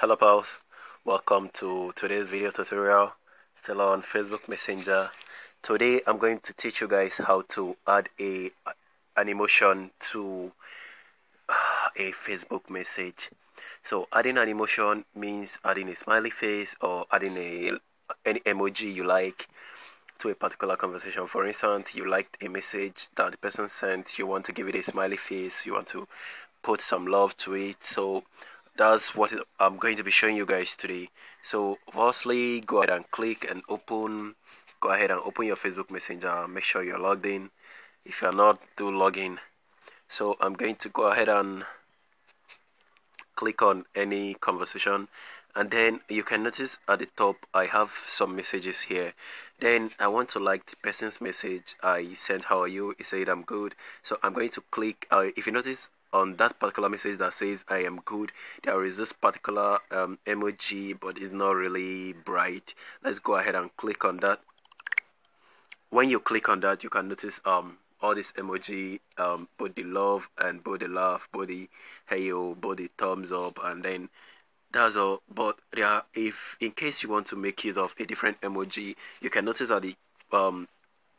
Hello pals, welcome to today's video tutorial, still on Facebook Messenger. Today I'm going to teach you guys how to add an emotion to a Facebook message. So adding an emotion means adding a smiley face or adding any emoji you like to a particular conversation. For instance, you liked a message that the person sent, you want to give it a smiley face, you want to put some love to it. So that's what I'm going to be showing you guys today. So firstly, go ahead and open your Facebook Messenger. Make sure you're logged in. If you're not, do log in. So I'm going to go ahead and click on any conversation, and then you can notice at the top I have some messages here. Then I want to like the person's message I sent. How are you? He said I'm good. So I'm going to click. If you notice, on that particular message that says I am good, there is this particular emoji, but it's not really bright. Let's go ahead and click on that. When you click on that, you can notice all this emoji, both the love and both the laugh, both the heyo, both the thumbs up, and then that's all. But yeah, if in case you want to make use of a different emoji, you can notice at the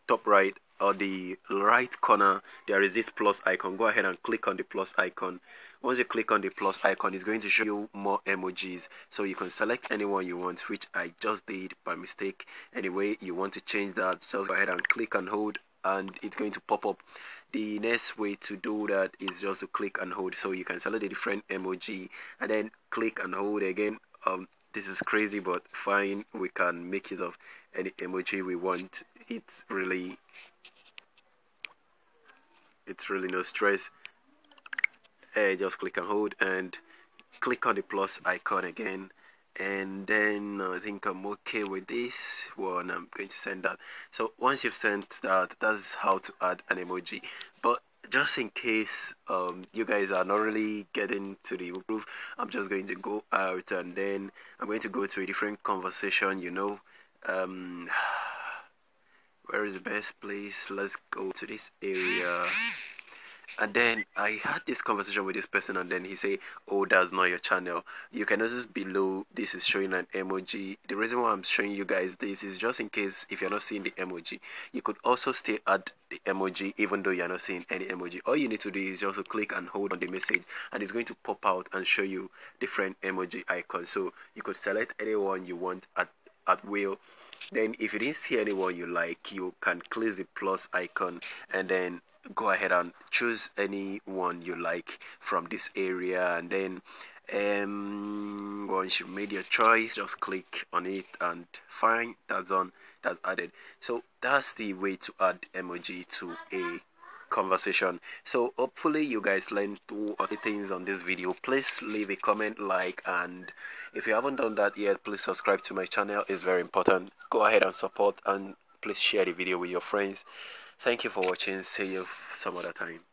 top right or the right corner there is this plus icon. Go ahead and click on the plus icon. Once you click on the plus icon, it's going to show you more emojis, so you can select anyone you want, which I just did by mistake. Anyway, you want to change that, just go ahead and click and hold, and it's going to pop up. The next way to do that is just to click and hold, so you can select a different emoji and then click and hold again. This is crazy, but fine, we can make use of any emoji we want. It's really no stress. Just click and hold and click on the plus icon again, and then I think I'm okay with this one. I'm going to send that. So once you've sent that, that's how to add an emoji. But just in case you guys are not really getting to the groove, I'm just going to go out and then I'm going to go to a different conversation. Where is the best place? Let's go to this area. And then I had this conversation with this person, and then he said, oh, that's not your channel. You can notice below this is showing an emoji. The reason why I'm showing you guys this is just in case if you're not seeing the emoji. You could also still add the emoji even though you're not seeing any emoji. All you need to do is just to click and hold on the message, and it's going to pop out and show you different emoji icons. So you could select anyone you want at will. Then if you didn't see anyone you like, you can click the plus icon and then go ahead and choose anyone you like from this area. And then once you've made your choice, just click on it and fine, that's on, that's added. So that's the way to add emoji to a conversation. So hopefully you guys learned 2 or 3 things on this video. Please leave a comment, like, and if you haven't done that yet, please subscribe to my channel. It's very important. Go ahead and support, and please share the video with your friends. Thank you for watching. See you some other time.